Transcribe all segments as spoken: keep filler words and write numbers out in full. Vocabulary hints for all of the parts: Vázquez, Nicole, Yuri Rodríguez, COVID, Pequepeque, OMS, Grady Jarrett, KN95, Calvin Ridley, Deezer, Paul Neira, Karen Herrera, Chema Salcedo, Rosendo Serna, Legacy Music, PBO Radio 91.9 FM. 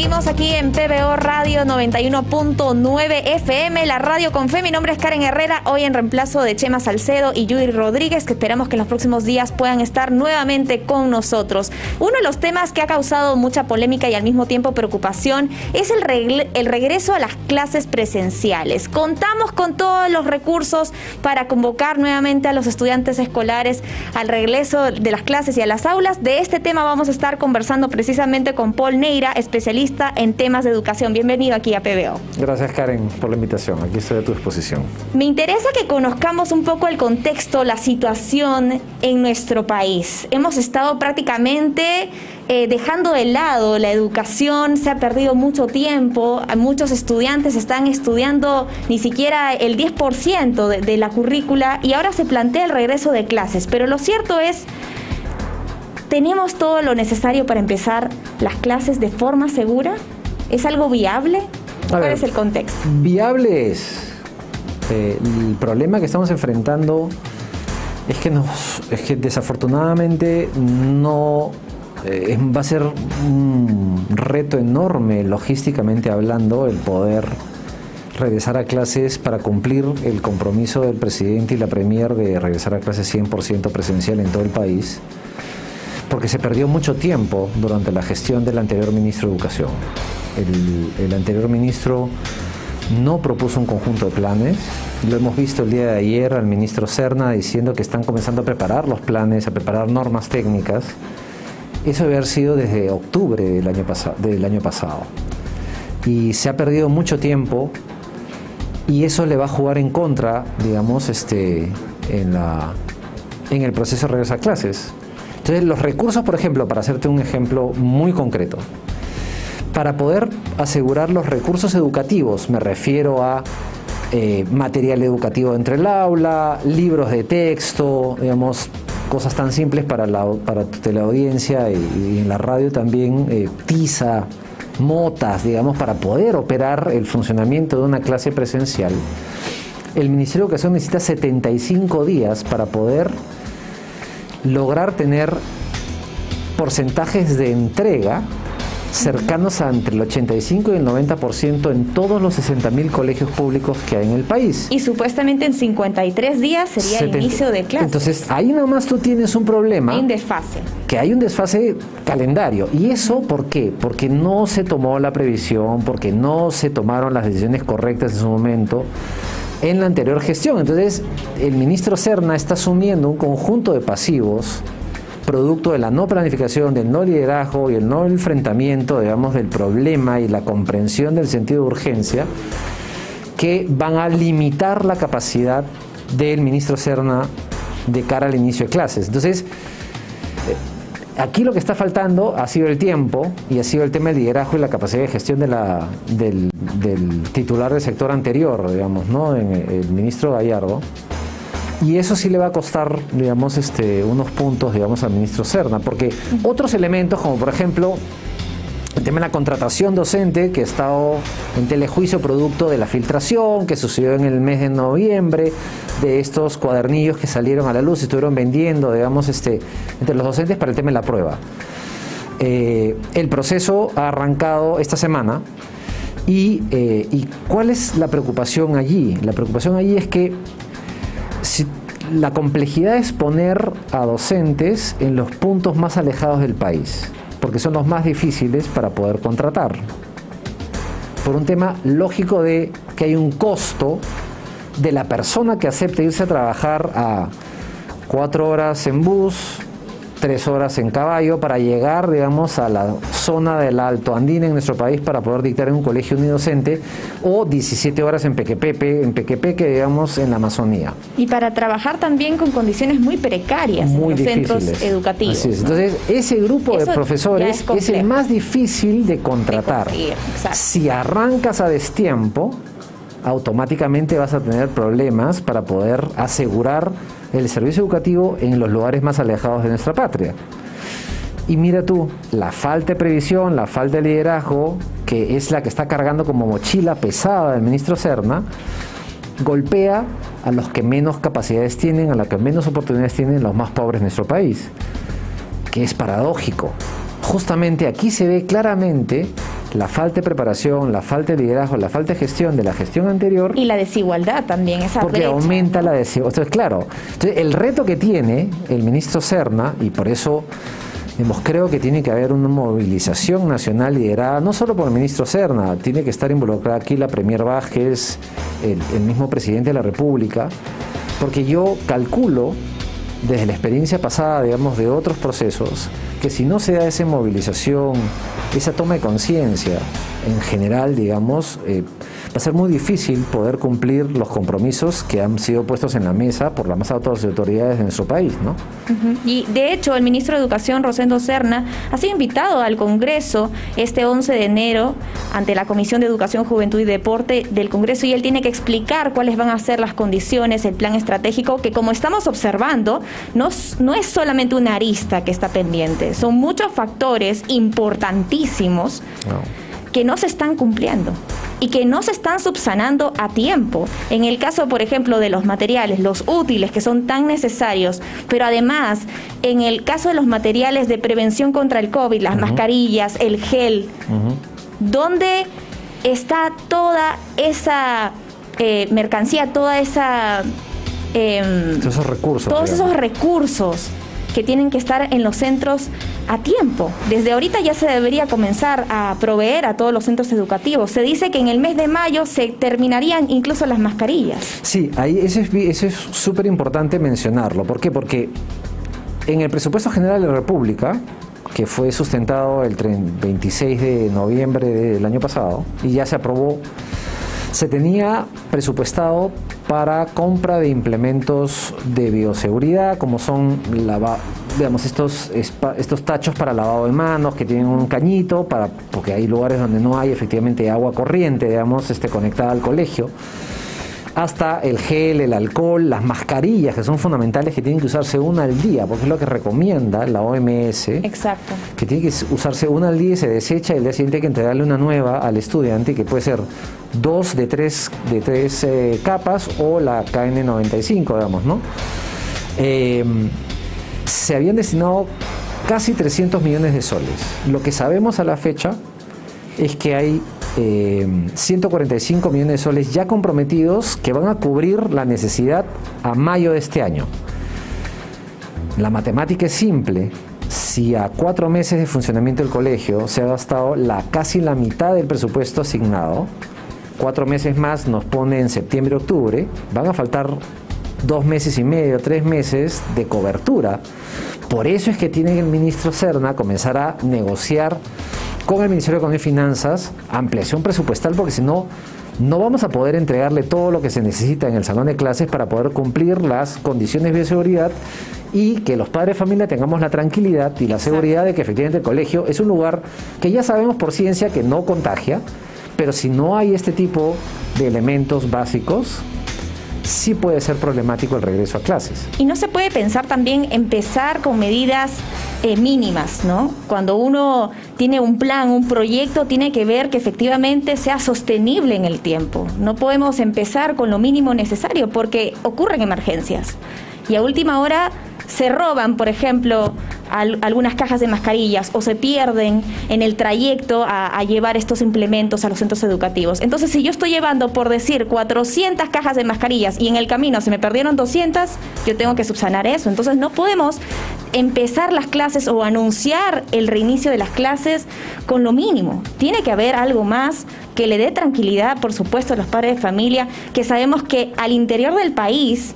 Seguimos aquí en P B O Radio noventa y uno punto nueve F M, la radio con fe. Mi nombre es Karen Herrera, hoy en reemplazo de Chema Salcedo y Yuri Rodríguez, que esperamos que en los próximos días puedan estar nuevamente con nosotros. Uno de los temas que ha causado mucha polémica y al mismo tiempo preocupación es el, regl- el regreso a las clases presenciales. Contamos con todos los recursos para convocar nuevamente a los estudiantes escolares al regreso de las clases y a las aulas. De este tema vamos a estar conversando precisamente con Paul Neira, especialista en temas de educación. Bienvenido aquí a P B O. Gracias, Karen, por la invitación. Aquí estoy a tu disposición. Me interesa que conozcamos un poco el contexto, la situación en nuestro país. Hemos estado prácticamente eh, dejando de lado la educación, se ha perdido mucho tiempo, muchos estudiantes están estudiando ni siquiera el diez por ciento de, de la currícula y ahora se plantea el regreso de clases. Pero lo cierto es, ¿tenemos todo lo necesario para empezar las clases de forma segura? ¿Es algo viable? ¿Cuál ver, es el contexto? Viable es. Eh, el problema que estamos enfrentando es que, nos, es que desafortunadamente no eh, va a ser un reto enorme, logísticamente hablando, el poder regresar a clases para cumplir el compromiso del presidente y la premier de regresar a clases cien por ciento presencial en todo el país, porque se perdió mucho tiempo durante la gestión del anterior ministro de Educación. El, el anterior ministro no propuso un conjunto de planes. Lo hemos visto el día de ayer al ministro Serna diciendo que están comenzando a preparar los planes, a preparar normas técnicas. Eso debe haber sido desde octubre del año, pas- del año pasado. Y se ha perdido mucho tiempo y eso le va a jugar en contra, digamos, este, en, la, en el proceso de regreso a clases. Entonces, los recursos, por ejemplo, para hacerte un ejemplo muy concreto, para poder asegurar los recursos educativos, me refiero a eh, material educativo dentro del aula, libros de texto, digamos, cosas tan simples para la, para tu teleaudiencia y, y en la radio también, eh, tiza, motas, digamos, para poder operar el funcionamiento de una clase presencial. El Ministerio de Educación necesita setenta y cinco días para poder lograr tener porcentajes de entrega cercanos a entre el ochenta y cinco y el noventa por ciento en todos los sesenta mil colegios públicos que hay en el país. Y supuestamente en cincuenta y tres días sería setenta el inicio de clases. Entonces, ahí nomás tú tienes un problema. Hay un desfase. Que hay un desfase calendario. ¿Y eso por qué? Porque no se tomó la previsión, porque no se tomaron las decisiones correctas en su momento en la anterior gestión. Entonces, el ministro Serna está asumiendo un conjunto de pasivos producto de la no planificación, del no liderazgo y el no enfrentamiento, digamos, del problema y la comprensión del sentido de urgencia, que van a limitar la capacidad del ministro Serna de cara al inicio de clases. Entonces, aquí lo que está faltando ha sido el tiempo y ha sido el tema del liderazgo y la capacidad de gestión de la, del, del titular del sector anterior, digamos, ¿no? En el ministro Gallardo. Y eso sí le va a costar, digamos, este, unos puntos, digamos, al ministro Serna, porque otros elementos, como por ejemplo el tema de la contratación docente, que ha estado en telejuicio producto de la filtración que sucedió en el mes de noviembre, de estos cuadernillos que salieron a la luz y estuvieron vendiendo, digamos, este, entre los docentes para el tema de la prueba. Eh, el proceso ha arrancado esta semana y, eh, y ¿cuál es la preocupación allí? La preocupación allí es que si la complejidad es poner a docentes en los puntos más alejados del país, porque son los más difíciles para poder contratar, por un tema lógico de que hay un costo de la persona que acepta irse a trabajar a cuatro horas en bus, tres horas en caballo, para llegar, digamos, a la zona del Alto Andina en nuestro país para poder dictar en un colegio unidocente, o diecisiete horas en Pequepeque, en Pequepeque, digamos, en la Amazonía. Y para trabajar también con condiciones muy precarias muy en los difíciles. Centros educativos. Así es. ¿No? Entonces, ese grupo Eso de profesores es, es el más difícil de contratar. De si arrancas a destiempo, automáticamente vas a tener problemas para poder asegurar el servicio educativo en los lugares más alejados de nuestra patria. Y mira tú, la falta de previsión, la falta de liderazgo, que es la que está cargando como mochila pesada el ministro Serna, golpea a los que menos capacidades tienen, a los que menos oportunidades tienen, los más pobres de nuestro país, que es paradójico. Justamente aquí se ve claramente la falta de preparación, la falta de liderazgo, la falta de gestión de la gestión anterior. Y la desigualdad también, esa porque brecha, aumenta, ¿no?, la desigualdad. Entonces, claro, entonces, el reto que tiene el ministro Serna, y por eso digamos, creo que tiene que haber una movilización nacional liderada, no solo por el ministro Serna, tiene que estar involucrada aquí la Premier Vázquez, el, el mismo presidente de la República, porque yo calculo, desde la experiencia pasada, digamos, de otros procesos, que si no se da esa movilización, esa toma de conciencia, en general, digamos, eh, va a ser muy difícil poder cumplir los compromisos que han sido puestos en la mesa por las más altas autoridades de nuestro país, ¿no? Uh-huh. Y de hecho, el ministro de Educación, Rosendo Serna, ha sido invitado al Congreso este once de enero ante la Comisión de Educación, Juventud y Deporte del Congreso, y él tiene que explicar cuáles van a ser las condiciones, el plan estratégico, que como estamos observando, no, no es solamente una arista que está pendiente, son muchos factores importantísimos no. que no se están cumpliendo y que no se están subsanando a tiempo. En el caso, por ejemplo, de los materiales, los útiles que son tan necesarios, pero además, en el caso de los materiales de prevención contra el COVID, las uh-huh. mascarillas, el gel, uh-huh. ¿dónde está toda esa eh, mercancía, toda esa... Eh, todos esos recursos, todos digamos. esos recursos que tienen que estar en los centros a tiempo? Desde ahorita ya se debería comenzar a proveer a todos los centros educativos. Se dice que en el mes de mayo se terminarían incluso las mascarillas. Sí, ahí eso es, eso es súper importante mencionarlo. ¿Por qué? Porque en el presupuesto general de la República, que fue sustentado el veintiséis de noviembre del año pasado y ya se aprobó, se tenía presupuestado para compra de implementos de bioseguridad, como son lava, digamos, estos, estos tachos para lavado de manos que tienen un cañito, para, porque hay lugares donde no hay efectivamente agua corriente, digamos, este, conectada al colegio, hasta el gel, el alcohol, las mascarillas, que son fundamentales, que tienen que usarse una al día, porque es lo que recomienda la O M S. Exacto. Que tiene que usarse una al día y se desecha, y el día siguiente hay que entregarle una nueva al estudiante, que puede ser dos de tres, de tres eh, capas, o la K N noventa y cinco, digamos, ¿no? Eh, se habían destinado casi trescientos millones de soles. Lo que sabemos a la fecha es que hay Eh, ciento cuarenta y cinco millones de soles ya comprometidos que van a cubrir la necesidad a mayo de este año. La matemática es simple. Si a cuatro meses de funcionamiento del colegio se ha gastado la, casi la mitad del presupuesto asignado, cuatro meses más nos pone en septiembre, octubre, van a faltar dos meses y medio, tres meses de cobertura. Por eso es que tiene el ministro Serna comenzar a negociar con el Ministerio de Economía y Finanzas ampliación presupuestal, porque si no, no vamos a poder entregarle todo lo que se necesita en el salón de clases para poder cumplir las condiciones de bioseguridad y que los padres de familia tengamos la tranquilidad y la seguridad de que efectivamente el colegio es un lugar que ya sabemos por ciencia que no contagia, pero si no hay este tipo de elementos básicos, sí puede ser problemático el regreso a clases. Y no se puede pensar también empezar con medidas eh, mínimas, ¿no? Cuando uno tiene un plan, un proyecto, tiene que ver que efectivamente sea sostenible en el tiempo. No podemos empezar con lo mínimo necesario porque ocurren emergencias. Y a última hora se roban, por ejemplo, al, algunas cajas de mascarillas, o se pierden en el trayecto a, a llevar estos implementos a los centros educativos. Entonces, si yo estoy llevando, por decir, cuatrocientas cajas de mascarillas y en el camino se me perdieron doscientas, yo tengo que subsanar eso. Entonces, no podemos empezar las clases o anunciar el reinicio de las clases con lo mínimo. Tiene que haber algo más que le dé tranquilidad, por supuesto, a los padres de familia, que sabemos que al interior del país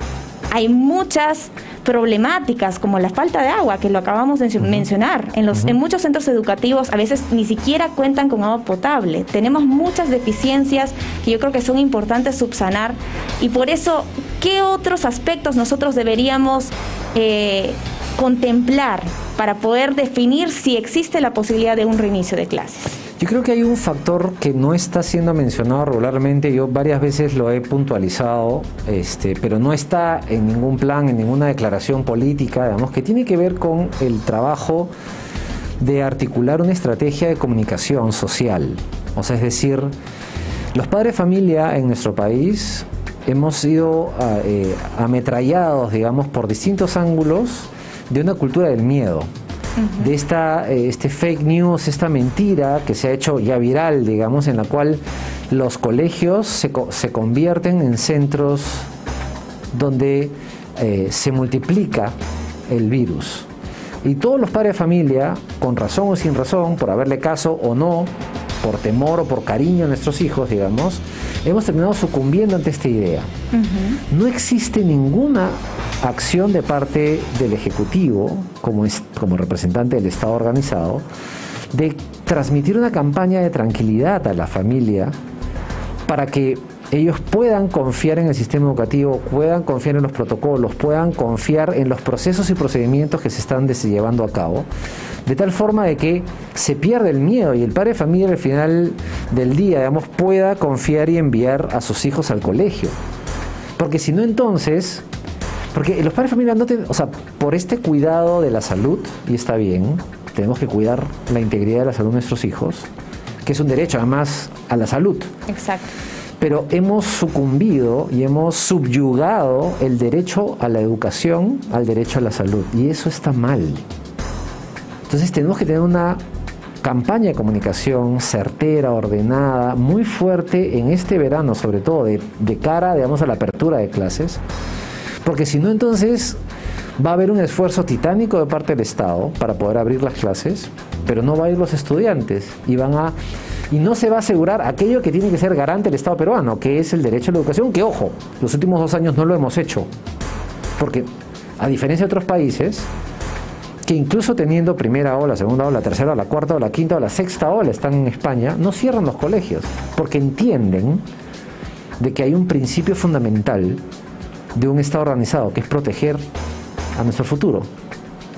hay muchas problemáticas, como la falta de agua, que lo acabamos de mencionar. En, los, en muchos centros educativos a veces ni siquiera cuentan con agua potable. Tenemos muchas deficiencias que yo creo que son importantes subsanar. Y por eso, ¿qué otros aspectos nosotros deberíamos eh, contemplar para poder definir si existe la posibilidad de un reinicio de clases? Yo creo que hay un factor que no está siendo mencionado regularmente. Yo varias veces lo he puntualizado, este, pero no está en ningún plan, en ninguna declaración política, digamos, que tiene que ver con el trabajo de articular una estrategia de comunicación social. O sea, es decir, los padres de familia en nuestro país hemos sido eh, ametrallados, digamos, por distintos ángulos de una cultura del miedo. uh-huh. de esta este fake news, esta mentira que se ha hecho ya viral, digamos, en la cual los colegios se, se convierten en centros donde eh, se multiplica el virus. Y todos los padres de familia, con razón o sin razón, por haberle caso o no, por temor o por cariño a nuestros hijos, digamos, hemos terminado sucumbiendo ante esta idea. Uh-huh. No existe ninguna acción de parte del Ejecutivo, como, es, como representante del Estado organizado, de transmitir una campaña de tranquilidad a la familia para que ellos puedan confiar en el sistema educativo, puedan confiar en los protocolos, puedan confiar en los procesos y procedimientos que se están llevando a cabo, de tal forma de que se pierda el miedo y el padre de familia al final del día, digamos, pueda confiar y enviar a sus hijos al colegio. Porque si no, entonces, porque los padres de familia no tienen, o sea, por este cuidado de la salud, y está bien, tenemos que cuidar la integridad de la salud de nuestros hijos, que es un derecho además a la salud. Exacto. Pero hemos sucumbido y hemos subyugado el derecho a la educación al derecho a la salud, y eso está mal. Entonces tenemos que tener una campaña de comunicación certera, ordenada, muy fuerte en este verano, sobre todo de, de cara, digamos, a la apertura de clases, porque si no, entonces va a haber un esfuerzo titánico de parte del Estado para poder abrir las clases, pero no van a ir los estudiantes y van a y no se va a asegurar aquello que tiene que ser garante el Estado peruano, que es el derecho a la educación, que, ojo, los últimos dos años no lo hemos hecho, porque a diferencia de otros países, que incluso teniendo primera ola, segunda ola, tercera ola, cuarta ola, quinta ola, sexta ola, están en España, no cierran los colegios, porque entienden de que hay un principio fundamental de un Estado organizado, que es proteger a nuestro futuro,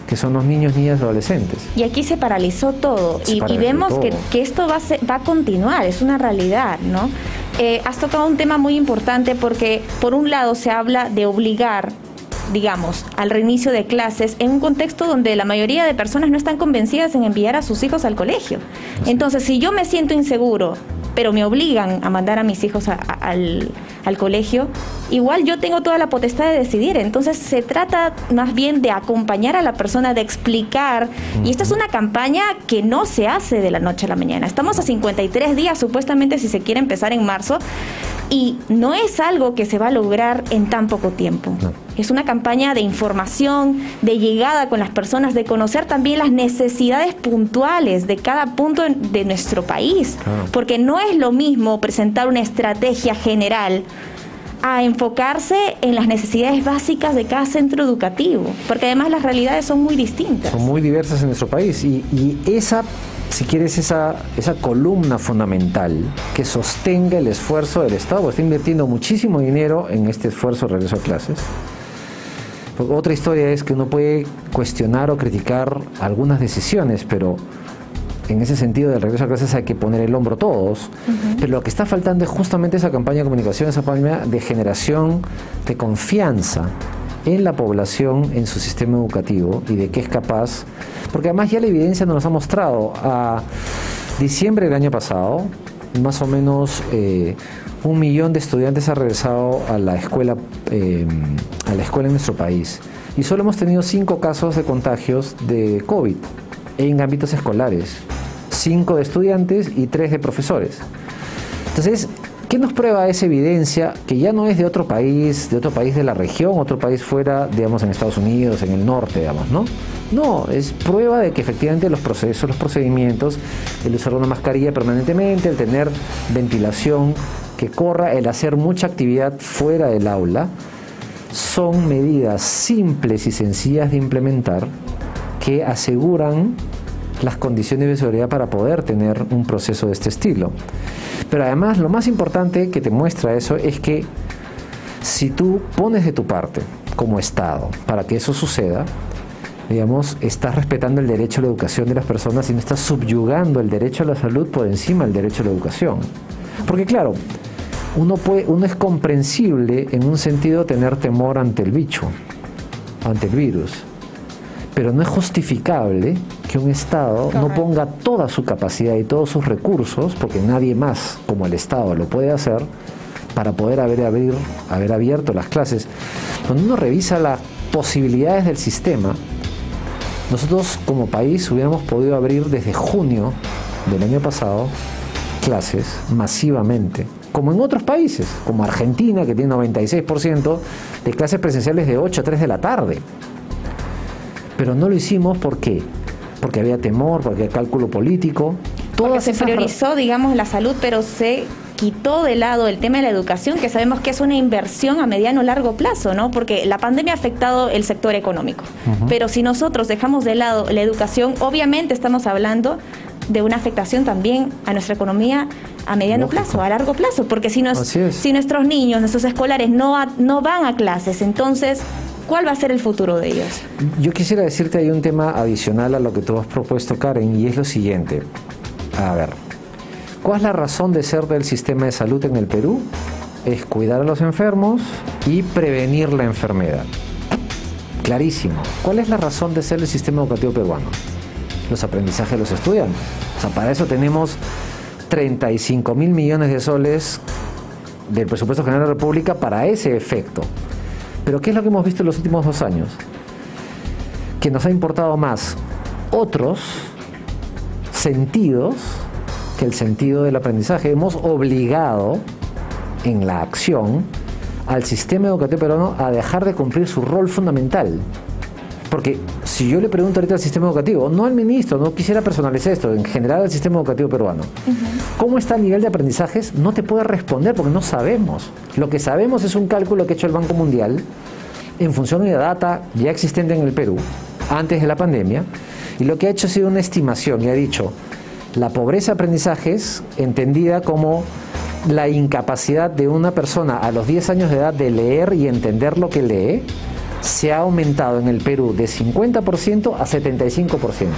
que son los niños, niñas y adolescentes. Y aquí se paralizó todo, se y, paralizó y vemos todo. Que, que esto va a, ser, va a continuar, es una realidad, ¿no? Eh, has tocado un tema muy importante porque, por un lado, se habla de obligar, digamos, al reinicio de clases en un contexto donde la mayoría de personas no están convencidas en enviar a sus hijos al colegio. Entonces, si yo me siento inseguro, pero me obligan a mandar a mis hijos a, a, al, al colegio, igual yo tengo toda la potestad de decidir. Entonces se trata más bien de acompañar a la persona, de explicar. Y esta es una campaña que no se hace de la noche a la mañana. Estamos a cincuenta y tres días, supuestamente, si se quiere empezar en marzo, y no es algo que se va a lograr en tan poco tiempo. No. Es una campaña de información, de llegada con las personas, de conocer también las necesidades puntuales de cada punto de nuestro país. Claro. Porque no es lo mismo presentar una estrategia general a enfocarse en las necesidades básicas de cada centro educativo. Porque además las realidades son muy distintas. Son muy diversas en nuestro país. Y, y esa, si quieres, esa, esa columna fundamental que sostenga el esfuerzo del Estado, está invirtiendo muchísimo dinero en este esfuerzo de regreso a clases. Otra historia es que uno puede cuestionar o criticar algunas decisiones, pero en ese sentido del regreso a clases hay que poner el hombro todos. Uh-huh. Pero lo que está faltando es justamente esa campaña de comunicación, esa campaña de generación de confianza en la población, en su sistema educativo y de qué es capaz. Porque además ya la evidencia nos ha mostrado, a diciembre del año pasado, más o menos eh, un millón de estudiantes ha regresado a la escuela eh, a la escuela en nuestro país, y solo hemos tenido cinco casos de contagios de COVID en ámbitos escolares, cinco de estudiantes y tres de profesores. Entonces, ¿qué nos prueba esa evidencia que ya no es de otro país, de otro país de la región, otro país fuera, digamos, en Estados Unidos, en el norte, digamos, ¿no? No, es prueba de que efectivamente los procesos, los procedimientos, el usar una mascarilla permanentemente, el tener ventilación que corra, el hacer mucha actividad fuera del aula, son medidas simples y sencillas de implementar que aseguran las condiciones de seguridad para poder tener un proceso de este estilo. Pero además, lo más importante que te muestra eso es que si tú pones de tu parte como Estado para que eso suceda, digamos, estás respetando el derecho a la educación de las personas y no estás subyugando el derecho a la salud por encima del derecho a la educación. Porque claro, uno, puede, uno es comprensible en un sentido tener temor ante el bicho, ante el virus, pero no es justificable que un Estado no ponga toda su capacidad y todos sus recursos, porque nadie más como el Estado lo puede hacer, para poder haber, abrir, haber abierto las clases. Cuando uno revisa las posibilidades del sistema, Nosotros como país hubiéramos podido abrir desde junio del año pasado clases masivamente, como en otros países, como Argentina, que tiene noventa y seis por ciento de clases presenciales de ocho a tres de la tarde. Pero no lo hicimos, ¿por qué? Porque había temor, porque había cálculo político. Todas se priorizó, digamos, la salud, pero se quitó de lado el tema de la educación, que sabemos que es una inversión a mediano o largo plazo, ¿no? Porque la pandemia ha afectado el sector económico. Uh-huh. Pero si nosotros dejamos de lado la educación, obviamente estamos hablando de una afectación también a nuestra economía a mediano Lógico. plazo, a largo plazo. Porque si, nos, si nuestros niños, nuestros escolares no, a, no van a clases, entonces, ¿cuál va a ser el futuro de ellos? Yo quisiera decirte, hay un tema adicional a lo que tú has propuesto, Karen, y es lo siguiente. A ver, ¿cuál es la razón de ser del sistema de salud en el Perú? Es cuidar a los enfermos y prevenir la enfermedad. Clarísimo. ¿Cuál es la razón de ser del sistema educativo peruano? Los aprendizajes de los estudiantes. O sea, para eso tenemos treinta y cinco mil millones de soles del presupuesto general de la República para ese efecto. Pero ¿qué es lo que hemos visto en los últimos dos años? Que nos ha importado más otros sentidos que el sentido del aprendizaje. Hemos obligado en la acción al sistema educativo peruano a dejar de cumplir su rol fundamental. Porque si yo le pregunto ahorita al sistema educativo, no al ministro, no quisiera personalizar esto, en general al sistema educativo peruano, uh-huh. ¿cómo está el nivel de aprendizajes? No te puede responder porque no sabemos. Lo que sabemos es un cálculo que ha hecho el Banco Mundial en función de la data ya existente en el Perú, antes de la pandemia, y lo que ha hecho ha sido una estimación y ha dicho la pobreza de aprendizajes entendida como la incapacidad de una persona a los diez años de edad de leer y entender lo que lee, se ha aumentado en el Perú de cincuenta por ciento a setenta y cinco por ciento.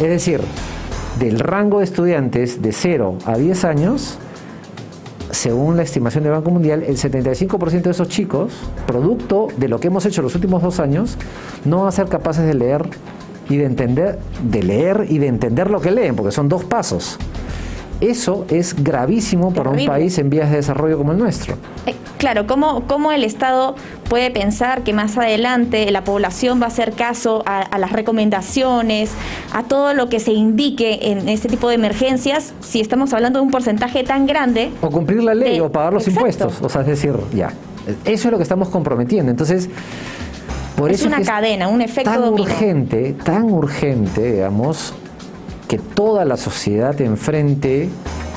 Es decir, del rango de estudiantes de cero a diez años, según la estimación del Banco Mundial, el setenta y cinco por ciento de esos chicos, producto de lo que hemos hecho los últimos dos años, no van a ser capaces de leer y de entender, de leer y de entender lo que leen, porque son dos pasos. Eso es gravísimo para un país en vías de desarrollo como el nuestro. Eh, claro, ¿cómo, cómo el Estado puede pensar que más adelante la población va a hacer caso a, a las recomendaciones, a todo lo que se indique en este tipo de emergencias, si estamos hablando de un porcentaje tan grande? O cumplir la ley, de, o pagar los exacto. impuestos. O sea, es decir, ya, eso es lo que estamos comprometiendo. Entonces, por es eso una es cadena, un efecto tan dominó. urgente, tan urgente, digamos, que toda la sociedad enfrente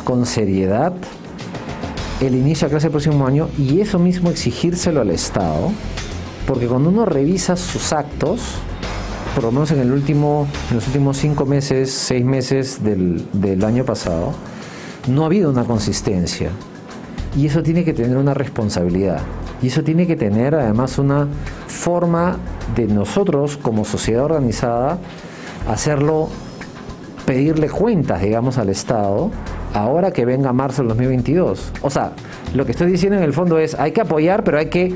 con seriedad el inicio a clase el próximo año, y eso mismo exigírselo al Estado, porque cuando uno revisa sus actos, por lo menos en el último, en los últimos cinco meses, seis meses del, del año pasado, no ha habido una consistencia, y eso tiene que tener una responsabilidad, y eso tiene que tener además una forma de nosotros como sociedad organizada hacerlo, pedirle cuentas, digamos, al Estado ahora que venga marzo del dos mil veintidós. O sea, lo que estoy diciendo en el fondo es, hay que apoyar, pero hay que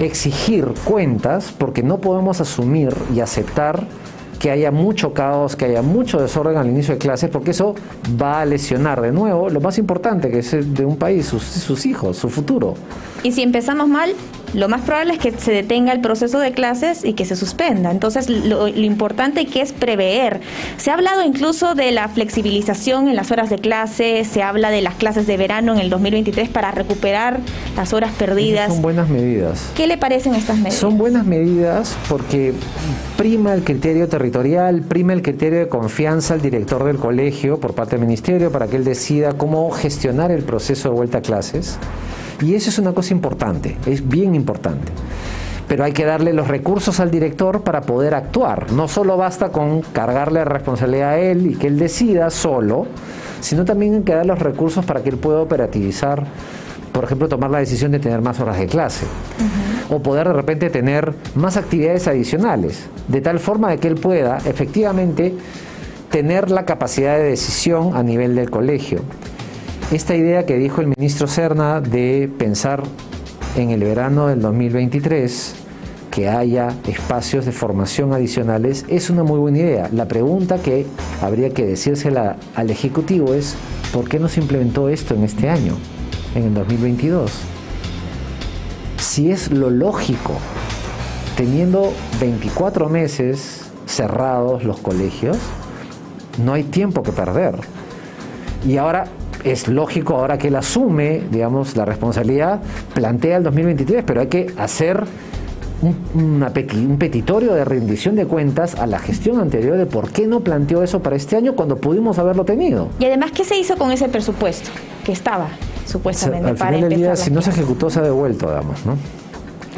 exigir cuentas, porque no podemos asumir y aceptar que haya mucho caos, que haya mucho desorden al inicio de clases, porque eso va a lesionar de nuevo lo más importante que es de un país, sus, sus hijos, su futuro. Y si empezamos mal, lo más probable es que se detenga el proceso de clases y que se suspenda. Entonces, lo, lo importante que es prever. Se ha hablado incluso de la flexibilización en las horas de clase, se habla de las clases de verano en el dos mil veintitrés para recuperar las horas perdidas. Esas son buenas medidas. ¿Qué le parecen estas medidas? Son buenas medidas porque prima el criterio territorial, prima el criterio de confianza al director del colegio por parte del ministerio para que él decida cómo gestionar el proceso de vuelta a clases. Y eso es una cosa importante, es bien importante. Pero hay que darle los recursos al director para poder actuar. No solo basta con cargarle la responsabilidad a él y que él decida solo, sino también hay que dar los recursos para que él pueda operativizar, por ejemplo, tomar la decisión de tener más horas de clase. Uh-huh. O poder de repente tener más actividades adicionales, de tal forma de que él pueda efectivamente tener la capacidad de decisión a nivel del colegio. Esta idea que dijo el ministro Serna de pensar en el verano del dos mil veintitrés que haya espacios de formación adicionales es una muy buena idea. La pregunta que habría que decírsela al Ejecutivo es ¿por qué no se implementó esto en este año, en el dos mil veintidós? Si es lo lógico, teniendo veinticuatro meses cerrados los colegios, no hay tiempo que perder. Y ahora es lógico, ahora que él asume, digamos, la responsabilidad, plantea el dos mil veintitrés, pero hay que hacer un, una, un petitorio de rendición de cuentas a la gestión anterior de por qué no planteó eso para este año cuando pudimos haberlo tenido. Y además, ¿qué se hizo con ese presupuesto que estaba supuestamente? O sea, al para final del día, si no se ejecutó, se ha devuelto, digamos, ¿no?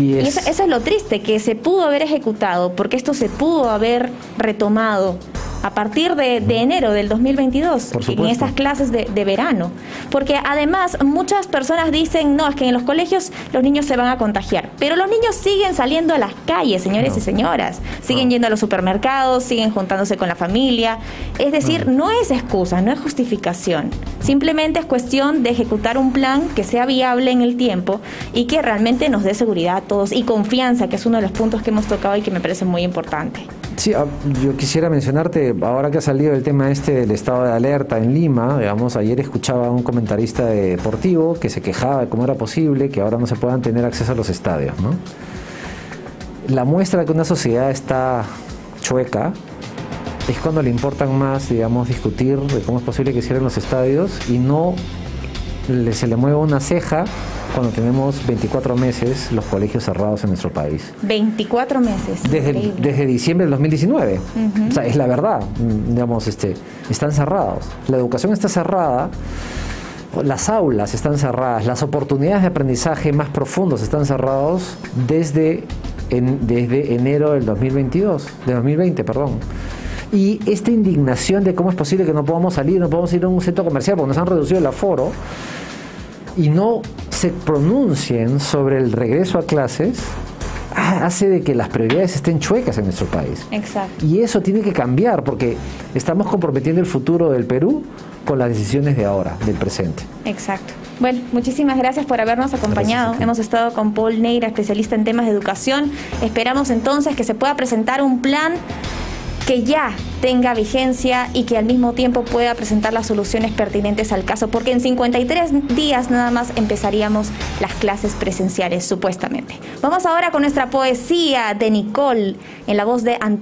Y, es... y eso, eso es lo triste, que se pudo haber ejecutado, porque esto se pudo haber retomado a partir de, de enero del dos mil veintidós, en estas clases de, de verano. Porque además muchas personas dicen, no, es que en los colegios los niños se van a contagiar. Pero los niños siguen saliendo a las calles, señores no. y señoras. Siguen no. yendo a los supermercados, siguen juntándose con la familia. Es decir, no. no es excusa, no es justificación. Simplemente es cuestión de ejecutar un plan que sea viable en el tiempo y que realmente nos dé seguridad a todos y confianza, que es uno de los puntos que hemos tocado y que me parece muy importante. Sí, yo quisiera mencionarte, ahora que ha salido el tema este del estado de alerta en Lima, digamos, ayer escuchaba a un comentarista deportivo que se quejaba de cómo era posible que ahora no se puedan tener acceso a los estadios, ¿no? La muestra de que una sociedad está chueca es cuando le importan más, digamos, discutir de cómo es posible que cierren los estadios y no se le mueva una ceja cuando tenemos veinticuatro meses los colegios cerrados en nuestro país. veinticuatro meses. Desde, el, desde diciembre del dos mil diecinueve. Uh-huh. O sea, es la verdad. Digamos, este, están cerrados. La educación está cerrada. Las aulas están cerradas. Las oportunidades de aprendizaje más profundos están cerrados desde, en, desde enero del dos mil veintidós. De dos mil veinte, perdón. Y esta indignación de cómo es posible que no podamos salir, no podamos ir a un centro comercial porque nos han reducido el aforo y no se pronuncien sobre el regreso a clases hace de que las prioridades estén chuecas en nuestro país. Exacto. Y eso tiene que cambiar porque estamos comprometiendo el futuro del Perú con las decisiones de ahora, del presente. Exacto. Bueno, muchísimas gracias por habernos acompañado. Hemos estado con Paul Neira, especialista en temas de educación. Esperamos entonces que se pueda presentar un plan que ya tenga vigencia y que al mismo tiempo pueda presentar las soluciones pertinentes al caso, porque en cincuenta y tres días nada más empezaríamos las clases presenciales, supuestamente. Vamos ahora con nuestra poesía de Nicole, en la voz de Antonio.